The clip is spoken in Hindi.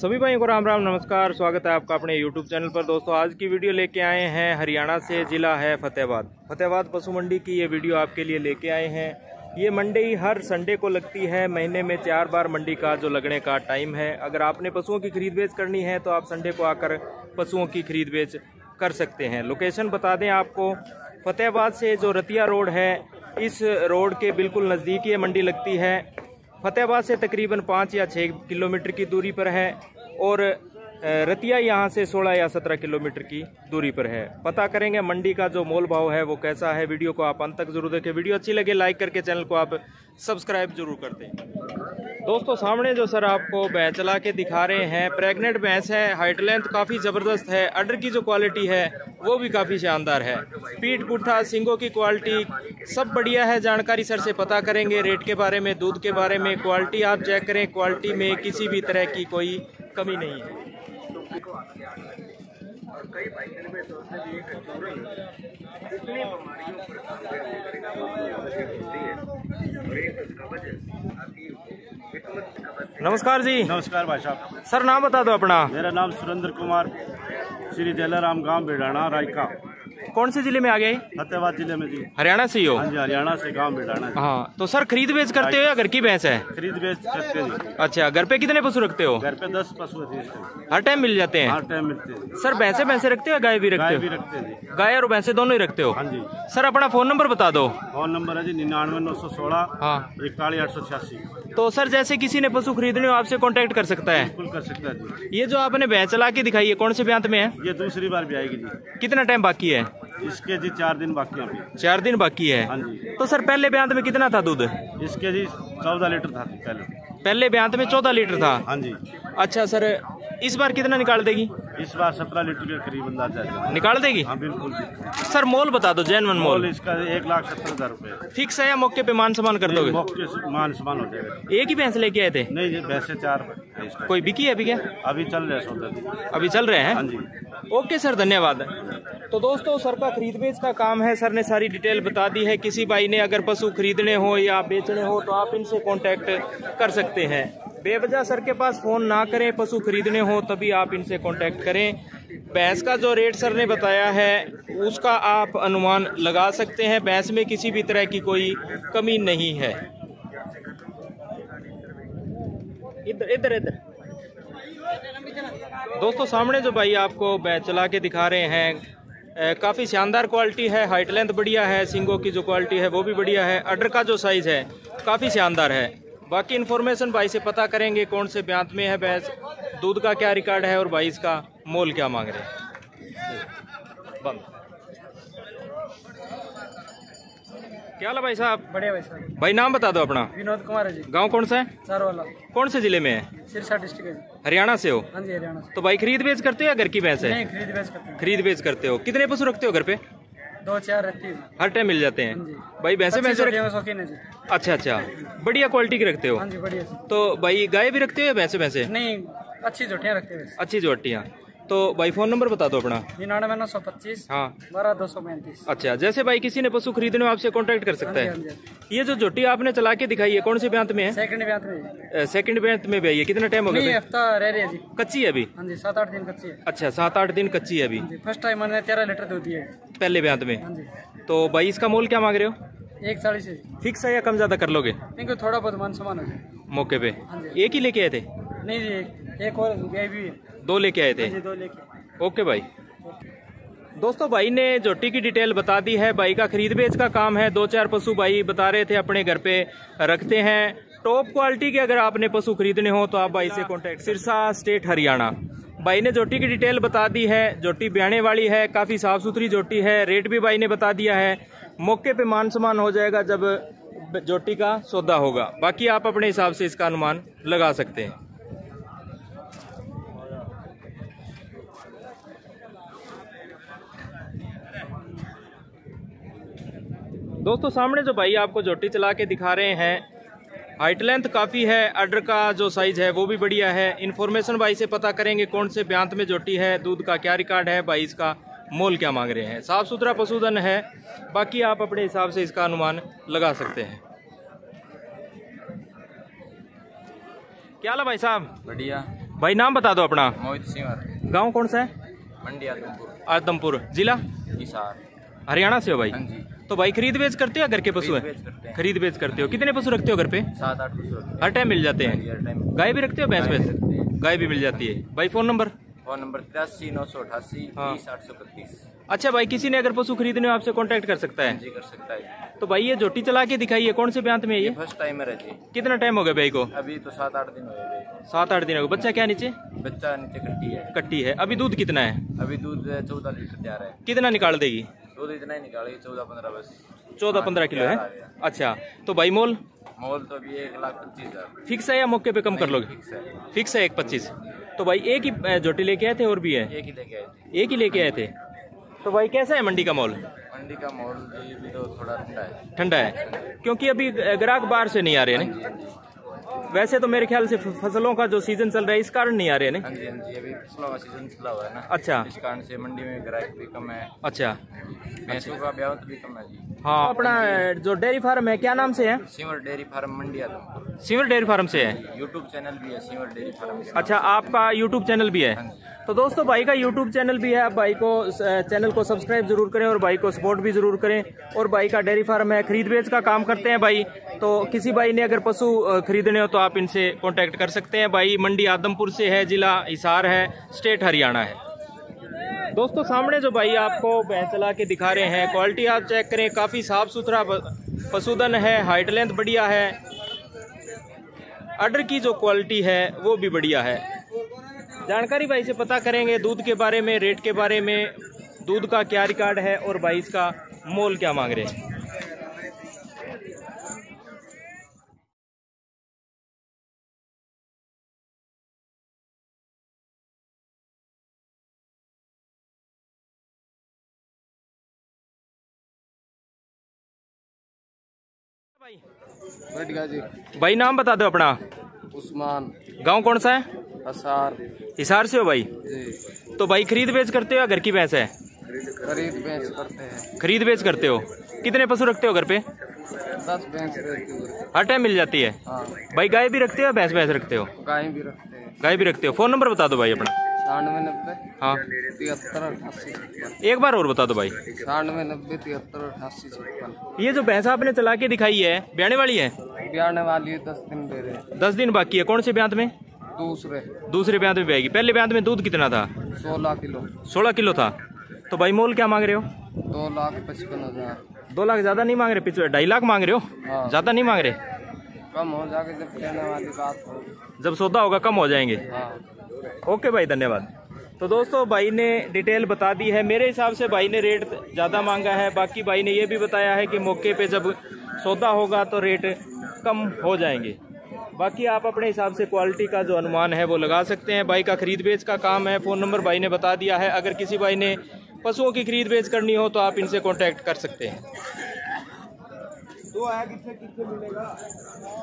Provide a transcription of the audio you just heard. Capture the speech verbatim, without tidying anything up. सभी भाइयों को राम राम, नमस्कार। स्वागत है आपका अपने यूट्यूब चैनल पर। दोस्तों, आज की वीडियो लेके आए हैं हरियाणा से, ज़िला है फतेहाबाद। फतेहाबाद पशु मंडी की ये वीडियो आपके लिए लेके आए हैं। ये मंडी हर संडे को लगती है। महीने में चार बार मंडी का जो लगने का टाइम है। अगर आपने पशुओं की खरीद बेच करनी है तो आप संडे को आकर पशुओं की खरीद बेच कर सकते हैं। लोकेशन बता दें आपको, फतेहाबाद से जो रतिया रोड है, इस रोड के बिल्कुल नज़दीक ये मंडी लगती है। फतेहाबाद से तकरीबन पाँच या छः किलोमीटर की दूरी पर है और रतिया यहाँ से सोलह या सत्रह किलोमीटर की दूरी पर है। पता करेंगे मंडी का जो मोल भाव है वो कैसा है। वीडियो को आप अंत तक जरूर देखें। वीडियो अच्छी लगे लाइक करके चैनल को आप सब्सक्राइब जरूर कर दें। दोस्तों, सामने जो सर आपको भैंस चला के दिखा रहे हैं, प्रेग्नेंट भैंस है। हाइट लेंथ काफ़ी ज़बरदस्त है। अडर की जो क्वालिटी है वो भी काफ़ी शानदार है। पीठ पुट्ठा, सिंगों की क्वालिटी सब बढ़िया है। जानकारी सर से पता करेंगे रेट के बारे में, दूध के बारे में। क्वालिटी आप चेक करें, क्वालिटी में किसी भी तरह की कोई कमी नहीं है। और कई भाइयों में सोचते भी एक इतनी बीमारियों पर काम करती है और एक उसका वजह आपकी हिकमत का वजह। नमस्कार जी। नमस्कार भाई साहब। सर नाम बता दो अपना। मेरा नाम सुरेंद्र कुमार, श्री जैलाराम, गांव भिडाना, रायका। कौन से जिले में आ गए? फतेहाबाद जिले में जी। हरियाणा से ही हो? हाँ जी, हरियाणा से, गांव भिडाना। हाँ, तो सर खरीद बेच करते हो या घर की भैंस है? खरीद बेच करते हैं। अच्छा, घर पे कितने पशु रखते हो? घर पे दस पशु हैं। हर टाइम मिल जाते हैं? हर टाइम मिलते हैं। सर भैंसे भैंसे रखते हो या गाय भी रखते हो? गाय भी रखते हैं। गाय और भैंसे दोनों ही रखते हो? हाँ जी। सर अपना फोन नंबर बता दो। फोन नंबर है जी निन्यानवे नौ सौ सोलह इकतालीस आठ सौ छियासी। तो सर जैसे किसी ने पशु खरीदने हो आपसे कांटेक्ट कर सकता है? बिल्कुल कर सकता है। ये जो आपने भैंस चला के दिखाई है कौन से ब्यांत में है? ये दूसरी बार भी आएगी जी। कितना टाइम बाकी है इसके? जी चार दिन बाकी है अभी। चार दिन बाकी है। हाँ जी। तो सर पहले ब्यांत में कितना था दूध इसके? जी चौदह लीटर था पहले। पहले ब्यांत में चौदह लीटर था? हाँ जी। अच्छा सर, इस बार कितना निकाल देगी? इस बार सत्रह लीटर के करीब अंदाजा निकाल देगी। हाँ बिल्कुल। सर मोल बता दो, जैन वन मोल। मोल इसका एक लाख सत्तर हजार रूपए फिक्स है या मौके पे मान सम्मान कर दोगे? मौके मान सम्मान हो जाएगा। एक ही भैंस लेके आए थे? नहीं, भैंसे चार। कोई बिकी है अभी क्या? अभी चल रहे हैं। अभी चल रहे हैं। हाँ जी, ओके सर, धन्यवाद। तो दोस्तों, सर का खरीद बेच का काम है। सर ने सारी डिटेल बता दी है। किसी भाई ने अगर पशु खरीदने हो या बेचने हो तो आप इनसे कांटेक्ट कर सकते हैं। बेवजह सर के पास फ़ोन ना करें। पशु खरीदने हो तभी आप इनसे कांटेक्ट करें। भैंस का जो रेट सर ने बताया है उसका आप अनुमान लगा सकते हैं। भैंस में किसी भी तरह की कोई कमी नहीं है। इधर इधर इधर दोस्तों, सामने जो भाई आपको भैंस चला के दिखा रहे हैं काफ़ी शानदार क्वालिटी है। हाइट लेंथ बढ़िया है, सिंगों की जो क्वालिटी है वो भी बढ़िया है। अडर का जो साइज़ है काफ़ी शानदार है। बाकी इन्फॉर्मेशन भाई से पता करेंगे कौन से ब्यांत में है भैंस, दूध का क्या रिकॉर्ड है और भाई इसका मोल क्या मांग रहे हैं। बंद क्या हाल है भाई साहब? बढ़िया भाई साहब। भाई नाम बता दो अपना। विनोद कुमार है जी। गाँव कौन सा है? चारवाला। कौन से जिले में है? सिरसा डिस्ट्रिक्ट है। हरियाणा से हो? हाँ जी, हरियाणा से। तो भाई खरीद बेच करते हो या घर की भैंस है? नहीं, खरीद बेच करते हैं। खरीद बेच करते हो। कितने पशु रखते हो घर पे? दो चार रहती है। हर टाइम मिल जाते हैं? हाँ जी। भाई भैंसे भैंसे रखते हो? अच्छा अच्छा, बढ़िया क्वालिटी के रखते हो? हाँ जी, बढ़िया। तो भाई गाय भी रखते हो या भैंसे भैंसे? नहीं, अच्छी जोटियाँ रखते हैं। अच्छी जोटियाँ। तो भाई फोन नंबर बता दो अपना। निन्यानवे नौ सौ पच्चीस। हाँ, बारह दो सौ पैंतीस। अच्छा, जैसे भाई किसी ने पशु खरीदने में आपसे कांटेक्ट कर सकता है। ये जो जोटी आपने चला के दिखाई है कौन से ब्यांत में है? सेकंड ब्यांत में। सेकंड ब्यांत में भी है। कितना टाइम हो गया? हफ्ता रह रही है जी। कच्ची है अभी? हाँ जी, सात आठ दिन कच्ची है। अच्छा, सात आठ दिन कच्ची है अभी। फर्स्ट टाइम मैंने तेरह लीटर दूध दिया है पहले ब्यांत में। तो भाई इसका मोल क्या मांग रहे हो? एक चालीस फिक्स है या कम ज्यादा कर लोगे? थोड़ा बहुत मान सम्मान हो जाए मौके पे। एक ही लेके आए थे? नहीं जी, एक और गाय भी है। दो लेके आए थे? दो लेके। ओके भाई। दोस्तों, भाई ने जोटी की डिटेल बता दी है। भाई का खरीद बेच का काम है। दो चार पशु भाई बता रहे थे अपने घर पे रखते हैं। टॉप क्वालिटी के अगर आपने पशु खरीदने हो तो आप भाई से कांटेक्ट। सिरसा स्टेट हरियाणा। भाई ने जोटी की डिटेल बता दी है। जोटी ब्याने वाली है, काफ़ी साफ सुथरी जोटी है। रेट भी भाई ने बता दिया है। मौके पर मान सम्मान हो जाएगा जब जोटी का सौदा होगा। बाकी आप अपने हिसाब से इसका अनुमान लगा सकते हैं। दोस्तों, सामने जो भाई आपको जोटी चला के दिखा रहे हैं, हाइट लेंथ काफ़ी है। अडर का जो साइज़ है वो भी बढ़िया है। इन्फॉर्मेशन भाई से पता करेंगे कौन से ब्यांत में जोटी है, दूध का क्या रिकॉर्ड है, भाई इसका मोल क्या मांग रहे हैं। साफ़ सुथरा पशुधन है। बाकी आप अपने हिसाब से इसका अनुमान लगा सकते हैं। क्या हाल है भाई साहब? बढ़िया। भाई नाम बता दो अपना। मोहित सिंह। गांव कौन सा है? मंडी आदमपुर। आदमपुर, जिला हिसार, हरियाणा से हो भाई? हाँ जी। तो भाई खरीद बेच करते हो या घर के पशु है? खरीद बेच करते हो। कितने पशु रखते हो घर पे? सात आठ पशु। हर टाइम मिल जाते हैं? गाय भी रखते हो? भैंस भैंस गाय भी मिल जाती है। भाई फोन नंबर? फोन नंबर तिरासी नौ सौ अठासी बीस आठ सौ इकतीस। अच्छा भाई, किसी ने अगर पशु खरीदने हो आपसे कांटेक्ट कर सकता है? जी कर सकता है। तो भाई ये जोटी चला के दिखाइए, कौन से ब्यांत में है? ये फर्स्ट टाइम है जी। कितना टाइम हो गया भाई को? अभी तो सात आठ दिन हो गए। सात आठ दिन हो गए। बच्चा क्या नीचे? बच्चा नीचे कट्टी है। कट्टी है। अभी दूध कितना है? अभी दूध चौदह लीटर तैयार है। कितना निकाल देगी? दूध इतना ही निकालेगी, चौदह पंद्रह बस। चौदह पंद्रह किलो है। अच्छा, तो भाई मोल? मोल तो अभी एक लाख पच्चीस हजार। फिक्स है या मौके पे कम कर लोगे? फिक्स है। फिक्स है एक पच्चीस। तो भाई एक ही जोटी लेके आए थे और भी है? एक ही लेके आए थे। एक ही लेके आए थे। तो भाई कैसा है मंडी का माहौल? मंडी का माहौल भी तो थोड़ा ठंडा है। ठंडा है क्योंकि अभी ग्राहक बाहर से नहीं आ रहे हैं। वैसे तो मेरे ख्याल से फसलों का जो सीजन चल रहा है इस कारण नहीं आ रहे हैं। हाँ जी, हाँ जी, अभी फसलों का सीजन चला हुआ है ना। अच्छा, इस कारण से मंडी में ग्राहक भी कम है। अच्छा, भैंसों का ब्यावत भी कम है जी। हाँ, अपना जो डेयरी फार्म है क्या नाम से है? Simar dairy farm, Mandi Adampur. Simar dairy farm से है। यूट्यूब चैनल भी है सिमर डेयरी फार्म। अच्छा, आपका यूट्यूब चैनल भी है? तो दोस्तों भाई का यूट्यूब चैनल भी है, आप भाई को चैनल को सब्सक्राइब जरूर करें और भाई को सपोर्ट भी जरूर करें। और भाई का डेयरी फार्म है, खरीद बेच का काम करते हैं भाई। तो किसी भाई ने अगर पशु खरीदने हो तो आप इनसे कांटेक्ट कर सकते हैं। भाई मंडी आदमपुर से है, जिला हिसार है, स्टेट हरियाणा है। दोस्तों सामने जो भाई आपको भैंस चला के दिखा रहे हैं, क्वालिटी आप चेक करें, काफ़ी साफ सुथरा पशुधन है, हाइट लेंथ बढ़िया है, आर्डर की जो क्वालिटी है वो भी बढ़िया है। जानकारी भाई से पता करेंगे दूध के बारे में, रेट के बारे में, दूध का क्या रिकॉर्ड है और भाई इसका मोल क्या मांग रहे हैं। भाई, भाई नाम बता दो अपना। उस्मान। गांव कौन सा है? हिसार। हिसार से हो भाई जी। तो भाई खरीद बेच करते हो या घर की भैंस है? खरीद बेच करते हैं। खरीद बेच करते हो। कितने पशु रखते हो घर पे? दस भैंस रखते हो। हर टाइम मिल जाती है? हाँ। भाई गाय भी रखते हो या भैंस भैंस रखते हो? गाय भी रखते हैं। गाय भी रखते हो। फोन नंबर बता दो भाई अपना। सानवे नब्बे हाँ तिहत्तर अट्ठासी। एक बार और बता दो भाई। सानवे नब्बे तिहत्तर अट्ठासी छप्पन। ये जो भैंस आपने चला के दिखाई है ब्याने वाली है? ब्याने वाली है, दस दिन दे रहे। दस दिन बाकी है। कौन से ब्यांत में? दूसरे। दूसरे ब्यांत में बहेगी। पहले ब्यांत में दूध कितना था? सोलह किलो। सोलह किलो था। तो भाई मोल क्या मांग रहे हो? दो लाख पचपन हजार। दो लाख ज्यादा नहीं मांग रहे? पिछले ढाई लाख मांग रहे हो? ज्यादा नहीं मांग रहे? कम हो जाएगा जब लेने वाली बात हो, जब सौदा होगा कम हो जाएंगे। ओके भाई, धन्यवाद। तो दोस्तों भाई ने डिटेल बता दी है। मेरे हिसाब से भाई ने रेट ज़्यादा मांगा है। बाकी भाई ने ये भी बताया है कि मौके पे जब सौदा होगा तो रेट कम हो जाएंगे। बाकी आप अपने हिसाब से क्वालिटी का जो अनुमान है वो लगा सकते हैं। भाई का खरीद बेच का काम है। फ़ोन नंबर भाई ने बता दिया है। अगर किसी भाई ने पशुओं की खरीद बेच करनी हो तो आप इनसे कॉन्टैक्ट कर सकते हैं। तो आया किससे किससे मिलेगा।